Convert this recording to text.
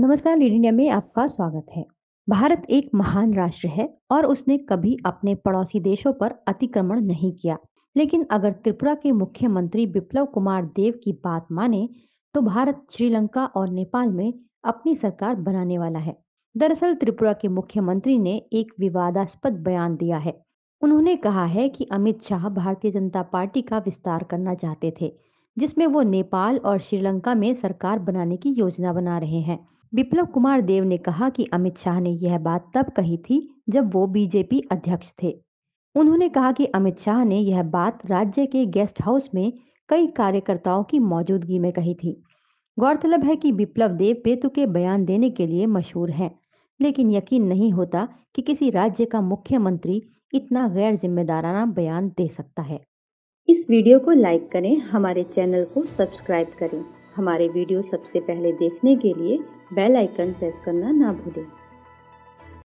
नमस्कार, lead India में आपका स्वागत है। भारत एक महान राष्ट्र है और उसने कभी अपने पड़ोसी देशों पर अतिक्रमण नहीं किया, लेकिन अगर त्रिपुरा के मुख्यमंत्री विप्लव कुमार देव की बात माने तो भारत श्रीलंका और नेपाल में अपनी सरकार बनाने वाला है। दरअसल त्रिपुरा के मुख्यमंत्री ने एक विवादास्पद बयान दिया है। उन्होंने कहा है कि अमित शाह भारतीय जनता पार्टी का विस्तार करना चाहते थे, जिसमें वो नेपाल और श्रीलंका में सरकार बनाने की योजना बना रहे हैं। विप्लव कुमार देव ने कहा कि अमित शाह ने यह बात तब कही थी जब वो बीजेपी अध्यक्ष थे। उन्होंने कहा कि अमित शाह ने यह बात राज्य के गेस्ट हाउस में कई कार्यकर्ताओं की मौजूदगी में कही थी। गौरतलब है कि विप्लव देव बेतुके बयान देने के लिए मशहूर हैं, लेकिन यकीन नहीं होता कि किसी राज्य का मुख्यमंत्री इतना गैर जिम्मेदाराना बयान दे सकता है। इस वीडियो को लाइक करें, हमारे चैनल को सब्सक्राइब करें। हमारे वीडियो सबसे पहले देखने के लिए बेल आइकन प्रेस करना ना भूलें।